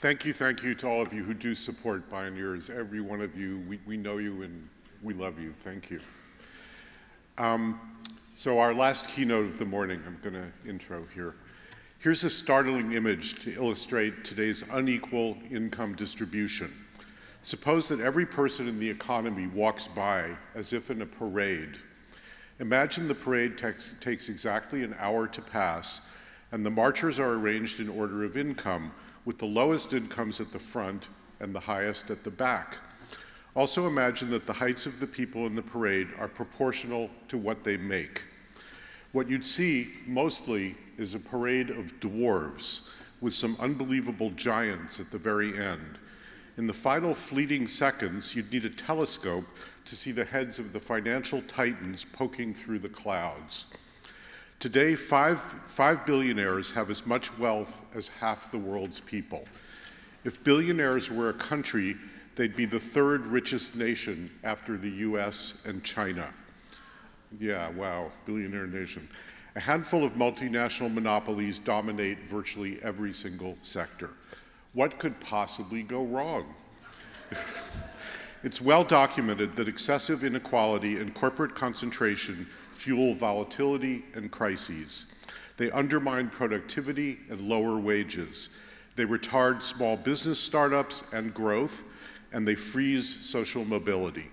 Thank you to all of you who do support Bioneers. Every one of you, we know you and we love you. Thank you. So our last keynote of the morning, I'm going to intro here. Here's a startling image to illustrate today's unequal income distribution. Suppose that every person in the economy walks by as if in a parade. Imagine the parade takes exactly an hour to pass, and the marchers are arranged in order of income, with the lowest incomes at the front and the highest at the back. Also imagine that the heights of the people in the parade are proportional to what they make. What you'd see mostly is a parade of dwarves with some unbelievable giants at the very end. In the final fleeting seconds, you'd need a telescope to see the heads of the financial titans poking through the clouds. Today, five billionaires have as much wealth as half the world's people. If billionaires were a country, they'd be the third richest nation after the US and China. Yeah, wow, billionaire nation. A handful of multinational monopolies dominate virtually every single sector. What could possibly go wrong? It's well documented that excessive inequality and corporate concentration fuel volatility and crises. They undermine productivity and lower wages. They retard small business startups and growth, and they freeze social mobility.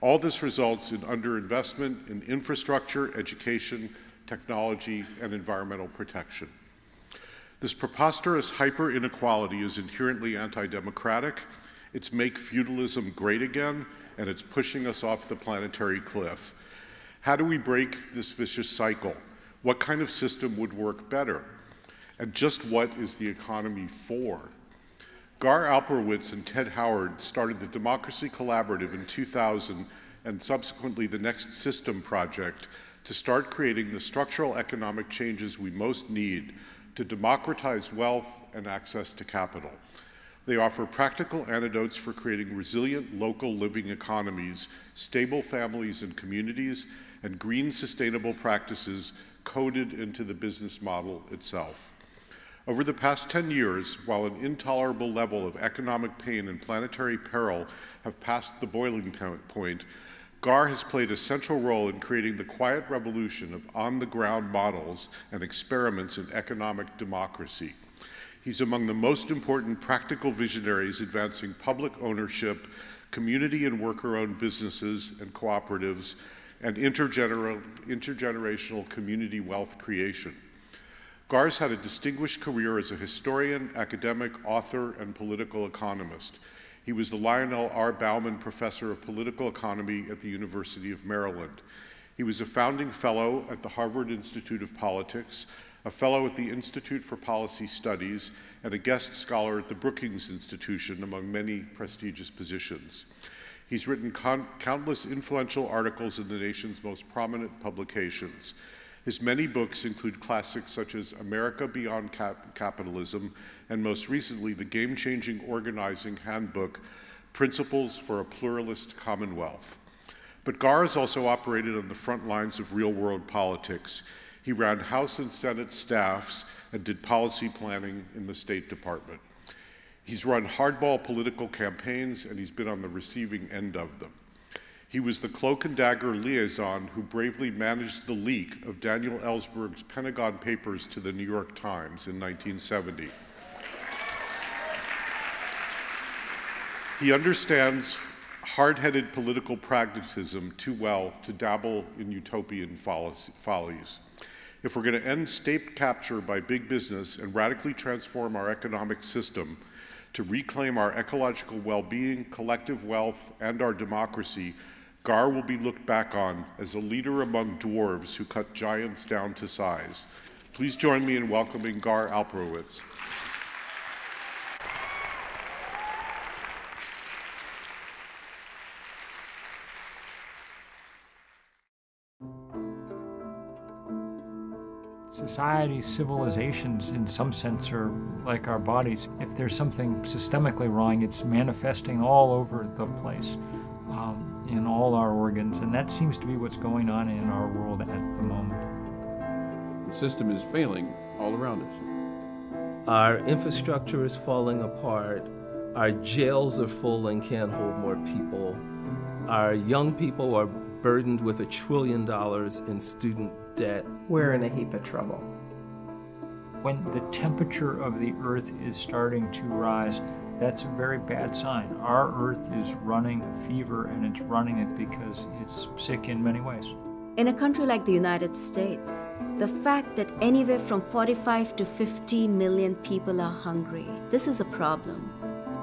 All this results in underinvestment in infrastructure, education, technology, and environmental protection. This preposterous hyper-inequality is inherently anti-democratic. It's make feudalism great again, and it's pushing us off the planetary cliff. How do we break this vicious cycle? What kind of system would work better? And just what is the economy for? Gar Alperovitz and Ted Howard started the Democracy Collaborative in 2000 and subsequently the Next System Project to start creating the structural economic changes we most need to democratize wealth and access to capital. They offer practical antidotes for creating resilient local living economies, stable families and communities, and green sustainable practices coded into the business model itself. Over the past 10 years, while an intolerable level of economic pain and planetary peril have passed the boiling point, Gar has played a central role in creating the quiet revolution of on-the-ground models and experiments in economic democracy. He's among the most important practical visionaries advancing public ownership, community and worker-owned businesses and cooperatives, and intergenerational community wealth creation. Gar's had a distinguished career as a historian, academic, author, and political economist. He was the Lionel R. Bauman Professor of Political Economy at the University of Maryland. He was a founding fellow at the Harvard Institute of Politics, a fellow at the Institute for Policy Studies, and a guest scholar at the Brookings Institution, among many prestigious positions. He's written countless influential articles in the nation's most prominent publications. His many books include classics such as America Beyond Capitalism, and most recently, the game-changing organizing handbook, Principles for a Pluralist Commonwealth. But Gar has also operated on the front lines of real-world politics. He ran House and Senate staffs and did policy planning in the State Department. He's run hardball political campaigns, and he's been on the receiving end of them. He was the cloak and dagger liaison who bravely managed the leak of Daniel Ellsberg's Pentagon Papers to the New York Times in 1970. He understands hard-headed political pragmatism too well to dabble in utopian follies. If we're going to end state capture by big business and radically transform our economic system to reclaim our ecological well-being, collective wealth, and our democracy, Gar will be looked back on as a leader among dwarves who cut giants down to size. Please join me in welcoming Gar Alperovitz. Societies, civilizations, in some sense, are like our bodies. If there's something systemically wrong, it's manifesting all over the place, in all our organs, and that seems to be what's going on in our world at the moment. The system is failing all around us. Our infrastructure is falling apart. Our jails are full and can't hold more people. Our young people are burdened with $1 trillion in student debt. We're in a heap of trouble. When the temperature of the Earth is starting to rise, that's a very bad sign. Our Earth is running a fever, and it's running it because it's sick in many ways. In a country like the United States, the fact that anywhere from 45 to 50 million people are hungry, this is a problem.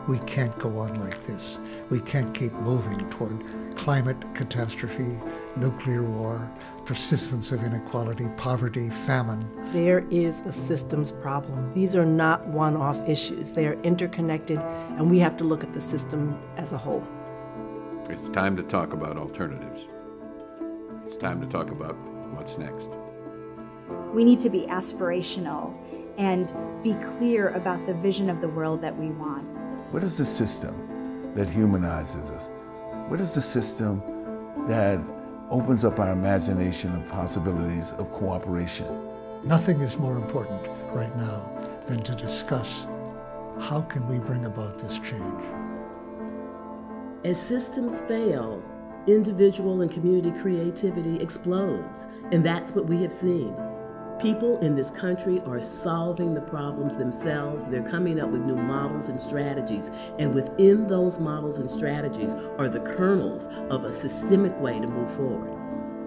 We can't go on like this. We can't keep moving toward climate catastrophe, nuclear war, persistence of inequality, poverty, famine. There is a systems problem. These are not one-off issues. They are interconnected, and we have to look at the system as a whole. It's time to talk about alternatives. It's time to talk about what's next. We need to be aspirational and be clear about the vision of the world that we want. What is the system that humanizes us? What is the system that opens up our imagination of possibilities of cooperation? Nothing is more important right now than to discuss how can we bring about this change. As systems fail, individual and community creativity explodes, and that's what we have seen. People in this country are solving the problems themselves. They're coming up with new models and strategies, and within those models and strategies are the kernels of a systemic way to move forward.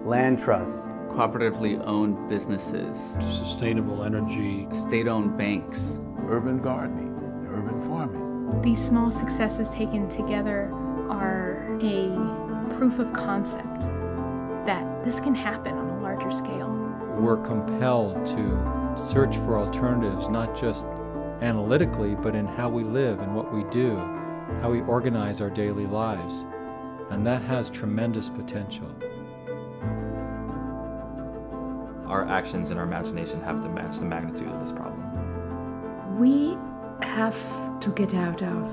Land trusts, cooperatively owned businesses, sustainable energy, state-owned banks, urban gardening, urban farming. These small successes taken together are a proof of concept that this can happen on a larger scale. We're compelled to search for alternatives, not just analytically, but in how we live and what we do, how we organize our daily lives. And that has tremendous potential. Our actions and our imagination have to match the magnitude of this problem. We have to get out of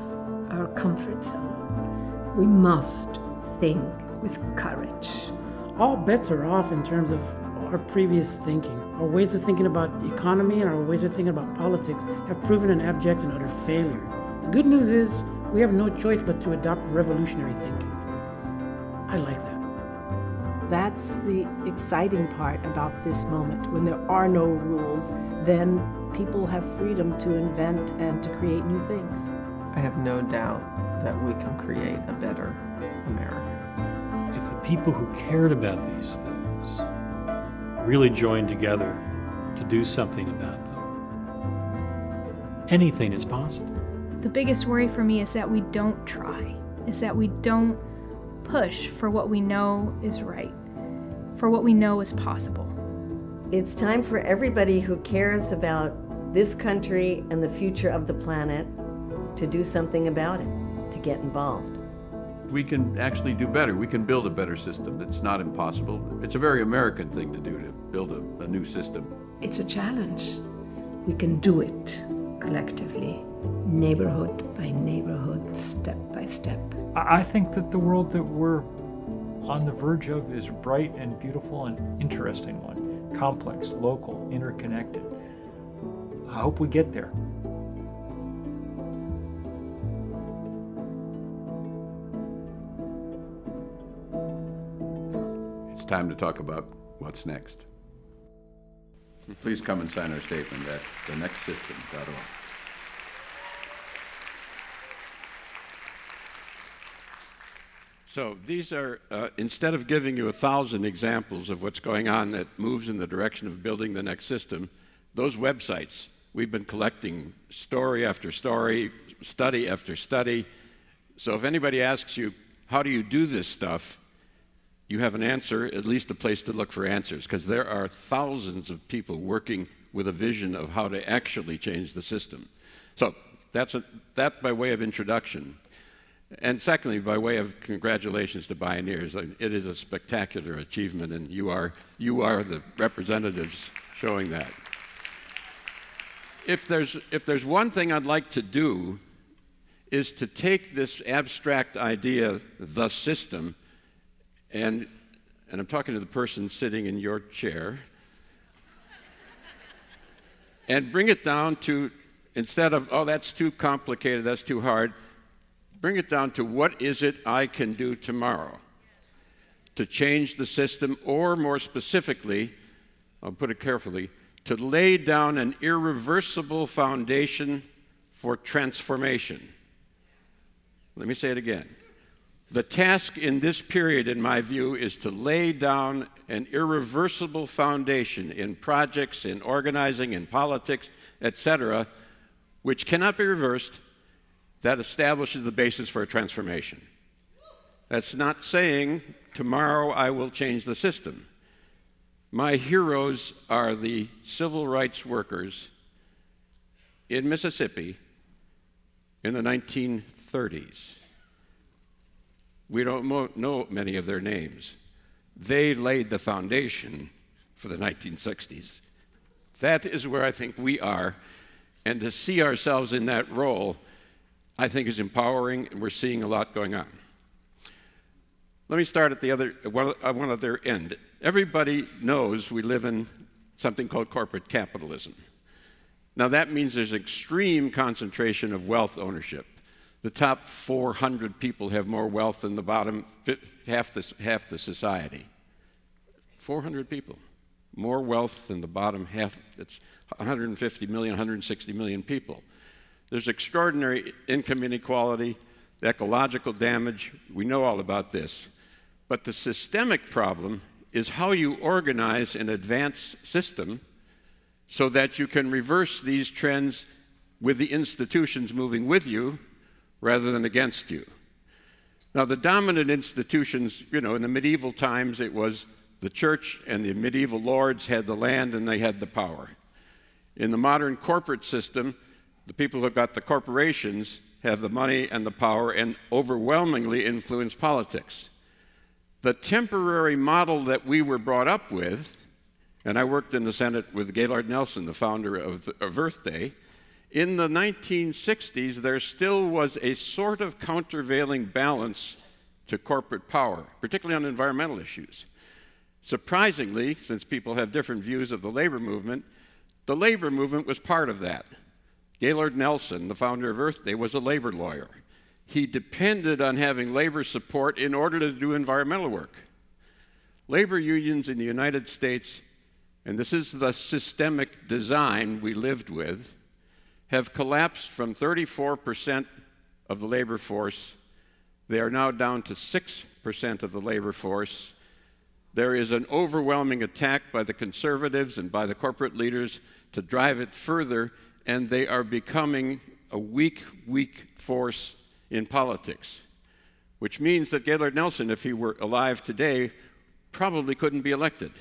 our comfort zone. We must think with courage. All bets are off in terms of our previous thinking. Our ways of thinking about the economy and our ways of thinking about politics have proven an abject and utter failure. The good news is we have no choice but to adopt revolutionary thinking. I like that. That's the exciting part about this moment. When there are no rules, then people have freedom to invent and to create new things. I have no doubt that we can create a better America. If the people who cared about these things really joined together to do something about them, anything is possible. The biggest worry for me is that we don't try, is that we don't push for what we know is right, for what we know is possible. It's time for everybody who cares about this country and the future of the planet to do something about it, to get involved. We can actually do better. We can build a better system. It's not impossible. It's a very American thing to do, to build a new system. It's a challenge. We can do it collectively, neighborhood by neighborhood, step by step. I think that the world that we're on the verge of is a bright and beautiful and interesting one, complex, local, interconnected. I hope we get there. It's time to talk about what's next. Please come and sign our statement at TheNextSystem.org. So these are, instead of giving you 1,000 examples of what's going on that moves in the direction of building the next system, those websites, we've been collecting story after story, study after study. So if anybody asks you, how do you do this stuff? You have an answer, at least a place to look for answers, because there are thousands of people working with a vision of how to actually change the system. So that's that by way of introduction. And secondly, by way of congratulations to Bioneers. It is a spectacular achievement, and you are the representatives showing that. If there's one thing I'd like to do is to take this abstract idea, the system, And I'm talking to the person sitting in your chair, and bring it down to instead of, oh, that's too complicated, that's too hard, bring it down to what is it I can do tomorrow to change the system, or more specifically, I'll put it carefully, to lay down an irreversible foundation for transformation. Let me say it again. The task in this period, in my view, is to lay down an irreversible foundation in projects, in organizing, in politics, etc., which cannot be reversed, that establishes the basis for a transformation. That's not saying, tomorrow I will change the system. My heroes are the civil rights workers in Mississippi in the 1930s. We don't know many of their names. They laid the foundation for the 1960s. That is where I think we are, and to see ourselves in that role, I think is empowering, and we're seeing a lot going on. Let me start at the other, one other end. Everybody knows we live in something called corporate capitalism. Now that means there's extreme concentration of wealth ownership. The top 400 people have more wealth than the bottom half the society. 400 people, more wealth than the bottom half. It's 150 million, 160 million people. There's extraordinary income inequality, ecological damage. We know all about this. But the systemic problem is how you organize an advanced system so that you can reverse these trends with the institutions moving with you rather than against you. Now the dominant institutions, you know, in the medieval times it was the church, and the medieval lords had the land and they had the power. In the modern corporate system, the people who got the corporations have the money and the power and overwhelmingly influence politics. The temporary model that we were brought up with, and I worked in the Senate with Gaylord Nelson, the founder of Earth Day, in the 1960s, there still was a sort of countervailing balance to corporate power, particularly on environmental issues. Surprisingly, since people have different views of the labor movement was part of that. Gaylord Nelson, the founder of Earth Day, was a labor lawyer. He depended on having labor support in order to do environmental work. Labor unions in the United States, and this is the systemic design we lived with, have collapsed from 34% of the labor force. They are now down to 6% of the labor force. There is an overwhelming attack by the conservatives and by the corporate leaders to drive it further, and they are becoming a weak force in politics, which means that Gaylord Nelson, if he were alive today, probably couldn't be elected,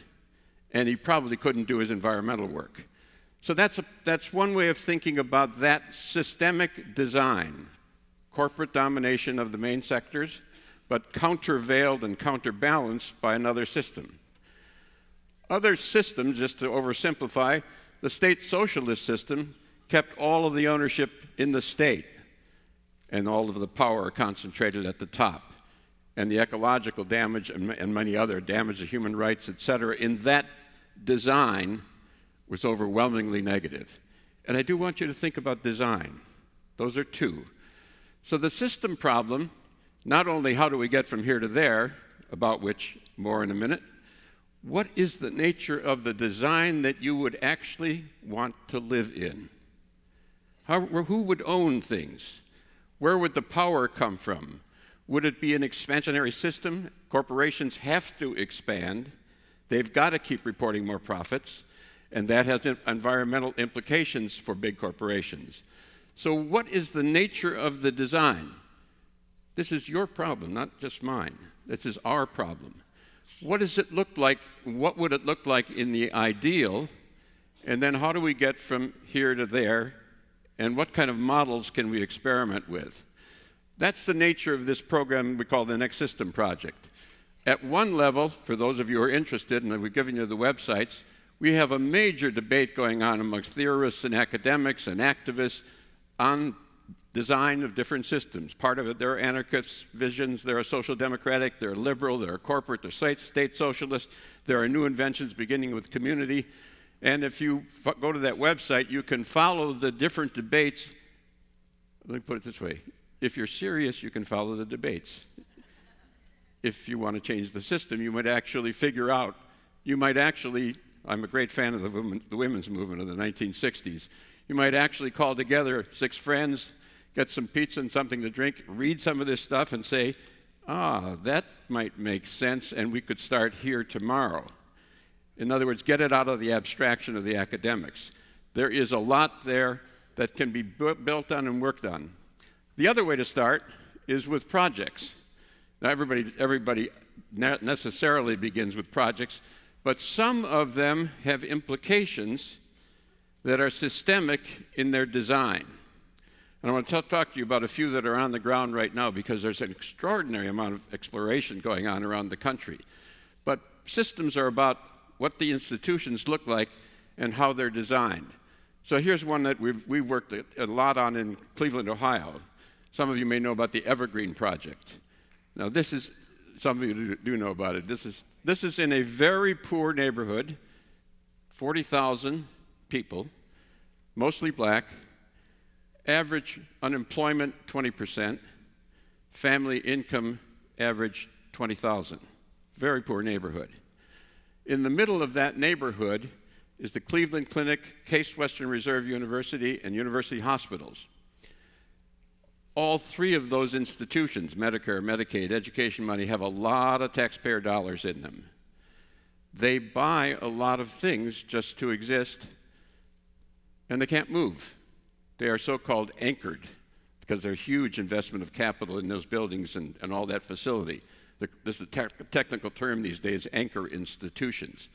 and he probably couldn't do his environmental work. So that's one way of thinking about that systemic design, corporate domination of the main sectors, but countervailed and counterbalanced by another system. Other systems, just to oversimplify, the state socialist system kept all of the ownership in the state and all of the power concentrated at the top, and the ecological damage and many other damage to human rights, etc., in that design was overwhelmingly negative. And I do want you to think about design. Those are two. So the system problem, not only how do we get from here to there, about which more in a minute, what is the nature of the design that you would actually want to live in? Who would own things? Where would the power come from? Would it be an expansionary system? Corporations have to expand. They've got to keep reporting more profits. And that has environmental implications for big corporations. So what is the nature of the design? This is your problem, not just mine. This is our problem. What does it look like? What would it look like in the ideal? And then how do we get from here to there? And what kind of models can we experiment with? That's the nature of this program we call the Next System Project. At one level, for those of you who are interested, and we've given you the websites, we have a major debate going on amongst theorists and academics and activists on design of different systems. Part of it, there are anarchist visions, there are social democratic, there are liberal, there are corporate, there are state socialist, there are new inventions beginning with community. And if you go to that website, you can follow the different debates. Let me put it this way. If you're serious, you can follow the debates. If you want to change the system, you might actually figure out, you might actually, I'm a great fan of the women's movement of the 1960s. You might actually call together 6 friends, get some pizza and something to drink, read some of this stuff and say, ah, that might make sense, and we could start here tomorrow. In other words, get it out of the abstraction of the academics. There is a lot there that can be built on and worked on. The other way to start is with projects. Now, everybody necessarily begins with projects, but some of them have implications that are systemic in their design. And I want to talk to you about a few that are on the ground right now, because there's an extraordinary amount of exploration going on around the country. But systems are about what the institutions look like and how they're designed. So here's one that we've worked a lot on in Cleveland, Ohio. Some of you may know about the Evergreen Project. Now, this is, some of you do know about it. This is in a very poor neighborhood, 40,000 people, mostly black, average unemployment 20%, family income average 20,000. Very poor neighborhood. In the middle of that neighborhood is the Cleveland Clinic, Case Western Reserve University, and University Hospitals. All 3 of those institutions, Medicare, Medicaid, education money, have a lot of taxpayer dollars in them. They buy a lot of things just to exist, and they can't move. They are so-called anchored, because they're huge investment of capital in those buildings and all that facility. This is a technical term these days, anchor institutions.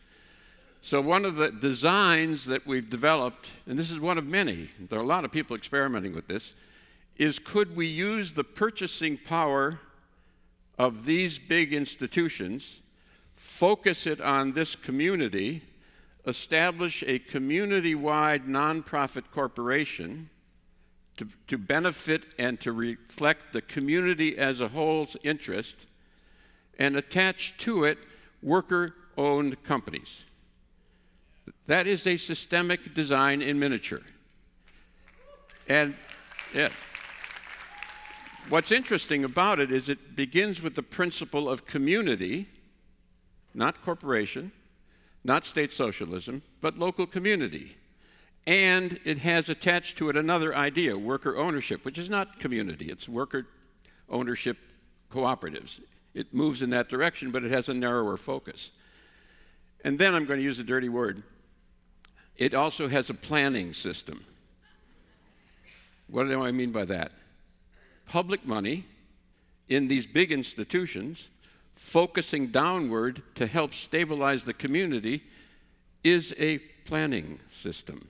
So one of the designs that we've developed, and this is one of many, there are a lot of people experimenting with this, is could we use the purchasing power of these big institutions, focus it on this community, establish a community-wide nonprofit corporation to benefit and to reflect the community as a whole's interest, and attach to it worker-owned companies. That is a systemic design in miniature. And yeah, what's interesting about it is it begins with the principle of community, not corporation, not state socialism, but local community. And it has attached to it another idea, worker ownership, which is not community. It's worker ownership cooperatives. It moves in that direction, but it has a narrower focus. And then I'm going to use a dirty word. It also has a planning system. What do I mean by that? Public money in these big institutions focusing downward to help stabilize the community is a planning system.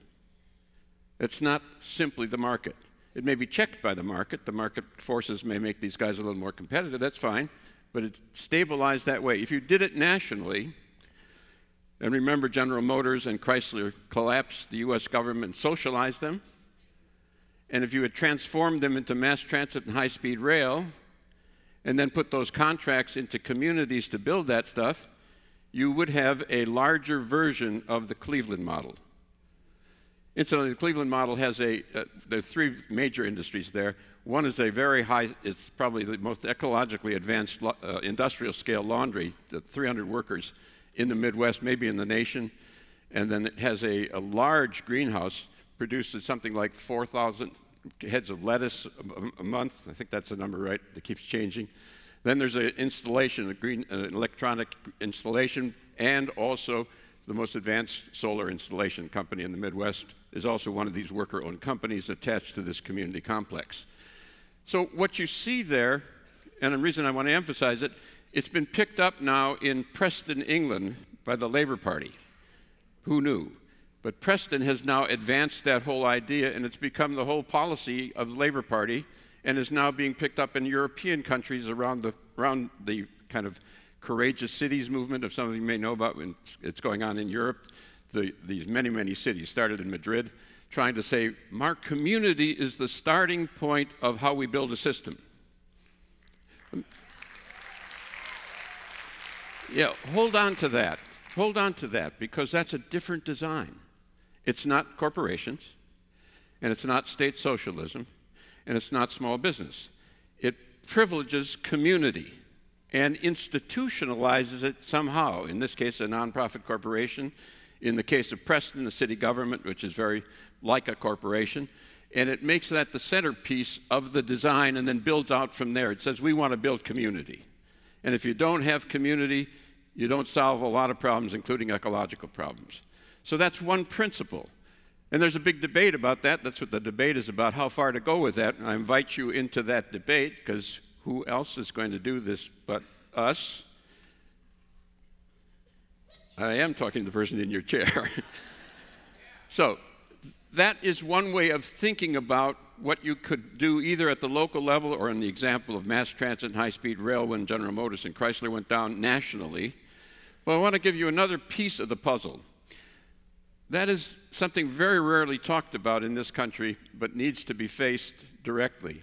It's not simply the market. It may be checked by the market. The market forces may make these guys a little more competitive. That's fine. But it stabilized that way. If you did it nationally, and remember General Motors and Chrysler collapsed, the US government socialized them, and if you had transformed them into mass transit and high-speed rail, and then put those contracts into communities to build that stuff, you would have a larger version of the Cleveland model. Incidentally, the Cleveland model has there are 3 major industries there. One is a very high, it's probably the most ecologically advanced industrial scale laundry, 300 workers in the Midwest, maybe in the nation. And then it has a large greenhouse, produces something like 4,000 heads of lettuce a month. I think that's the number, right? It keeps changing. Then there's an installation, an electronic installation, and also the most advanced solar installation company in the Midwest is also one of these worker-owned companies attached to this community complex. So what you see there, and the reason I want to emphasize it, it's been picked up now in Preston, England, by the Labour Party. Who knew? But Preston has now advanced that whole idea, and it's become the whole policy of the Labour Party, and is now being picked up in European countries around the kind of courageous cities movement. If some of you may know about when it's going on in Europe, these many, many cities started in Madrid, trying to say, Mark, community is the starting point of how we build a system. Yeah, hold on to that. Hold on to that, because that's a different design. It's not corporations, and it's not state socialism, and it's not small business. It privileges community and institutionalizes it somehow. In this case, a nonprofit corporation. In the case of Preston, the city government, which is very like a corporation. And it makes that the centerpiece of the design and then builds out from there. It says, we want to build community. And if you don't have community, you don't solve a lot of problems, including ecological problems. So that's one principle. And there's a big debate about that. That's what the debate is about, how far to go with that. And I invite you into that debate, because who else is going to do this but us? I am talking to the person in your chair. So that is one way of thinking about what you could do either at the local level or in the example of mass transit and high-speed rail when General Motors and Chrysler went down nationally. But I want to give you another piece of the puzzle. That is something very rarely talked about in this country, but needs to be faced directly.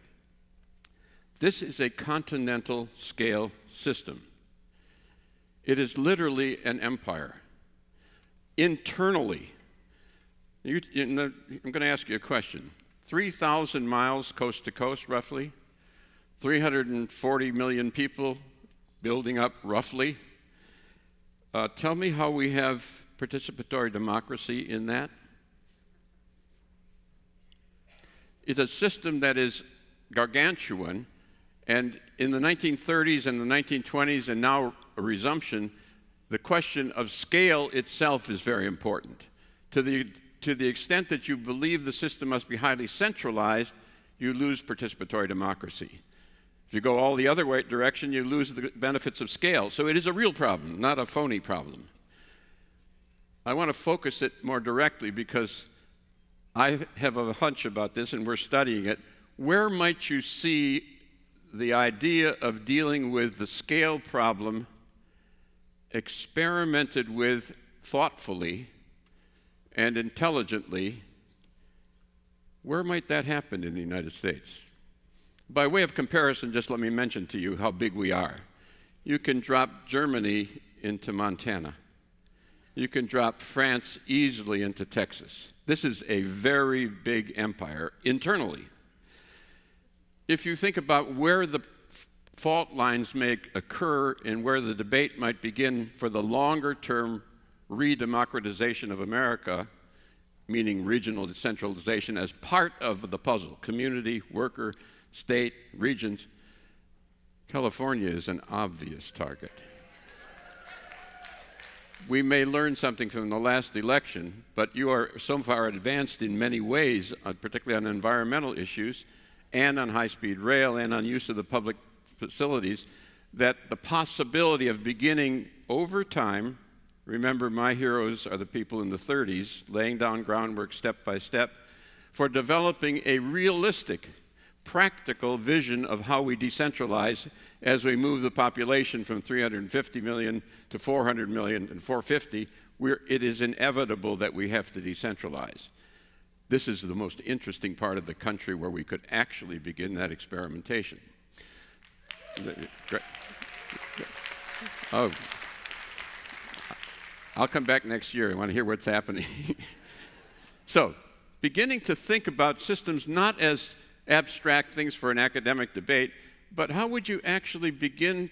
This is a continental scale system. It is literally an empire. Internally, I'm going to ask you a question. 3,000 miles coast to coast, roughly. 340 million people building up, roughly. Tell me how we have participatory democracy in that. It's a system that is gargantuan, and in the 1930s and the 1920s and now a resumption, the question of scale itself is very important. To the extent that you believe the system must be highly centralized, you lose participatory democracy. If you go all the other direction, you lose the benefits of scale. So it is a real problem, not a phony problem. I want to focus it more directly because I have a hunch about this and we're studying it. Where might you see the idea of dealing with the scale problem experimented with thoughtfully and intelligently? Where might that happen in the United States? By way of comparison, just let me mention to you how big we are. You can drop Germany into Montana. You can drop France easily into Texas. This is a very big empire internally. If you think about where the fault lines may occur and where the debate might begin for the longer-term re-democratization of America, meaning regional decentralization as part of the puzzle, community, worker, state, regions, California is an obvious target. We may learn something from the last election, but you are so far advanced in many ways, particularly on environmental issues, and on high-speed rail, and on use of the public facilities, that the possibility of beginning over time, remember my heroes are the people in the 30s, laying down groundwork step by step, for developing a realistic, practical vision of how we decentralize as we move the population from 350 million to 400 million and 450, it is inevitable that we have to decentralize. This is the most interesting part of the country where we could actually begin that experimentation. Great. Oh. I'll come back next year. I want to hear what's happening. So, beginning to think about systems not as abstract things for an academic debate, but how would you actually begin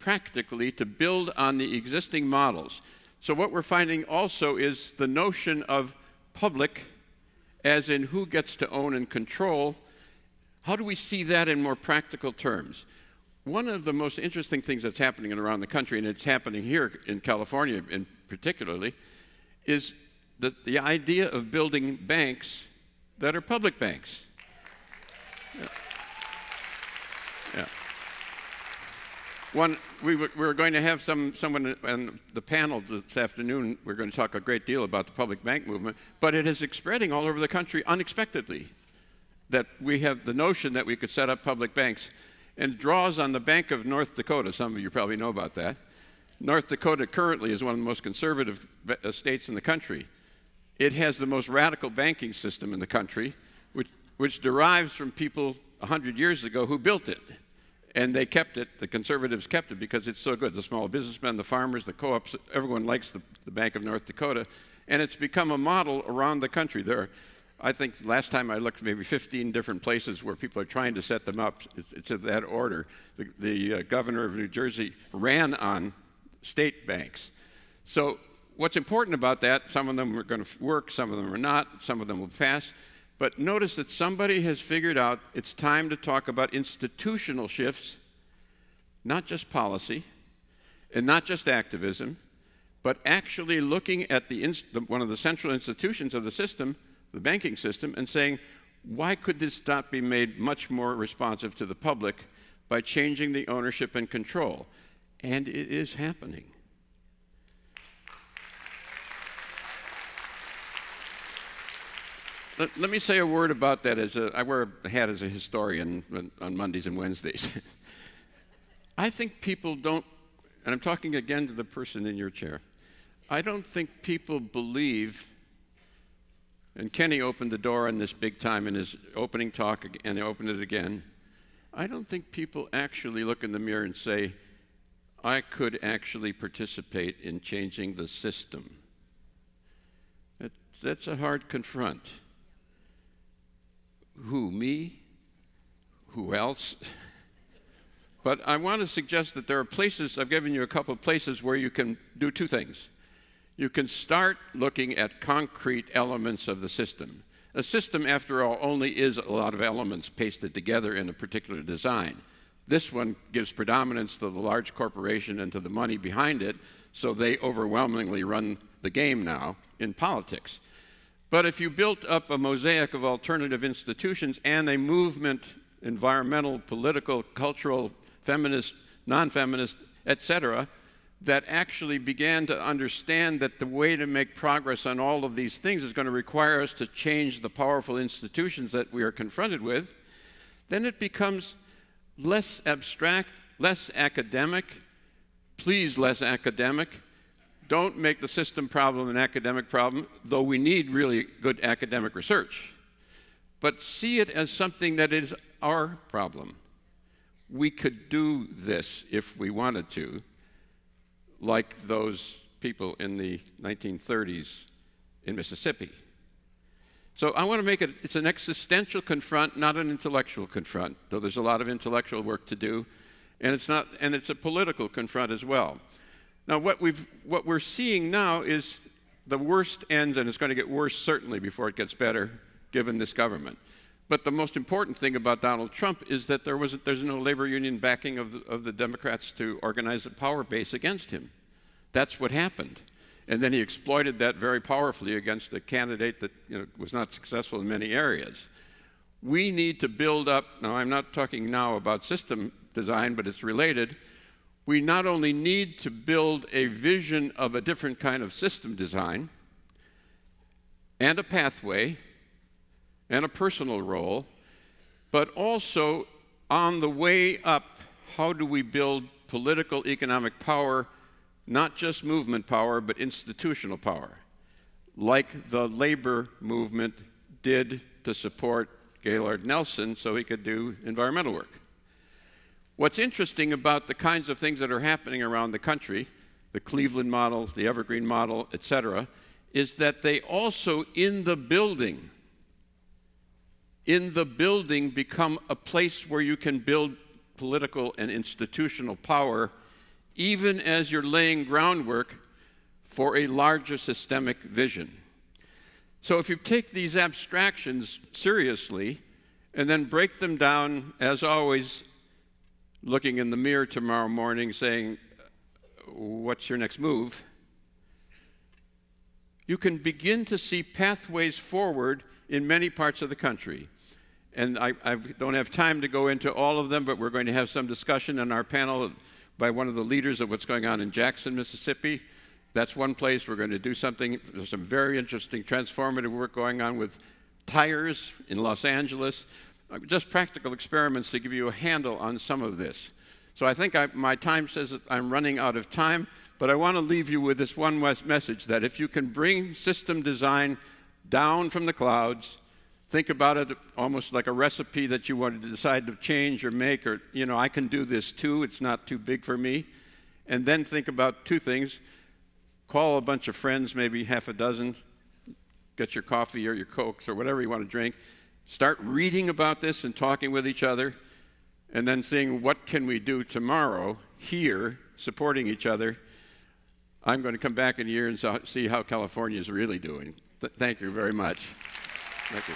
practically to build on the existing models? So what we're finding also is the notion of public, as in who gets to own and control. How do we see that in more practical terms? One of the most interesting things that's happening around the country, and it's happening here in California in particularly, is the idea of building banks that are public banks. Yeah. Yeah. We're going to have someone on the panel this afternoon. We're going to talk a great deal about the public bank movement, but it is spreading all over the country unexpectedly, that we have the notion that we could set up public banks. And it draws on the Bank of North Dakota. Some of you probably know about that. North Dakota currently is one of the most conservative states in the country. It has the most radical banking system in the country, which derives from people 100 years ago who built it. And they kept it, the conservatives kept it because it's so good. The small businessmen, the farmers, the co-ops, everyone likes the Bank of North Dakota. and it's become a model around the country. There are, I think last time I looked, maybe 15 different places where people are trying to set them up. It's of that order. The governor of New Jersey ran on state banks. So what's important about that, some of them are going to work, some of them are not, some of them will pass. But notice that somebody has figured out it's time to talk about institutional shifts, not just policy and not just activism, but actually looking at one of the central institutions of the system, the banking system, and saying, why could this not be made much more responsive to the public by changing the ownership and control? And it is happening. Let me say a word about that. I wear a hat as a historian on Mondays and Wednesdays. I think people don't, and I'm talking again to the person in your chair, I don't think people believe. And Kenny opened the door on this big time in his opening talk, and he opened it again. I don't think people actually look in the mirror and say, I could actually participate in changing the system. That's a hard confront. Who, me? Who else? But I want to suggest that there are places, I've given you a couple of places where you can do two things. You can start looking at concrete elements of the system. A system, after all, only is a lot of elements pasted together in a particular design. This one gives predominance to the large corporation and to the money behind it, so they overwhelmingly run the game now in politics. But if you built up a mosaic of alternative institutions and a movement, environmental, political, cultural, feminist, non-feminist, etc., that actually began to understand that the way to make progress on all of these things is going to require us to change the powerful institutions that we are confronted with, then it becomes less abstract, less academic. Please, less academic. Don't make the system problem an academic problem, though we need really good academic research. But see it as something that is our problem. We could do this if we wanted to, like those people in the 1930s in Mississippi. So I want to make it's an existential confront, not an intellectual confront, though there's a lot of intellectual work to do, and it's a political confront as well. Now what we're seeing now is the worst ends, and it's going to get worse certainly before it gets better, given this government. But the most important thing about Donald Trump is that there's no labor union backing of the Democrats to organize a power base against him. That's what happened. And then he exploited that very powerfully against a candidate that, you know, was not successful in many areas. We need to build up, now I'm not talking now about system design, but it's related. We not only need to build a vision of a different kind of system design and a pathway and a personal role, but also on the way up, how do we build political economic power, not just movement power, but institutional power, like the labor movement did to support Gaylord Nelson so he could do environmental work. What's interesting about the kinds of things that are happening around the country, the Cleveland model, the Evergreen model, etc., is that they also, in the building become a place where you can build political and institutional power, even as you're laying groundwork for a larger systemic vision. So if you take these abstractions seriously and then break them down, as always, looking in the mirror tomorrow morning saying, what's your next move? You can begin to see pathways forward in many parts of the country. And I don't have time to go into all of them, but we're going to have some discussion in our panel by one of the leaders of what's going on in Jackson, Mississippi. That's one place we're going to do something. There's some very interesting transformative work going on with tires in Los Angeles. Just practical experiments to give you a handle on some of this. So I think my time says that I'm running out of time, but I want to leave you with this one message, that if you can bring system design down from the clouds, think about it almost like a recipe that you want to decide to change or make, or, you know, I can do this too, it's not too big for me. And then think about two things. Call a bunch of friends, maybe half a dozen, get your coffee or your Cokes or whatever you want to drink. Start reading about this and talking with each other, and then seeing what can we do tomorrow here, supporting each other. I'm going to come back in a year and see how California is really doing. Thank you very much. Thank you.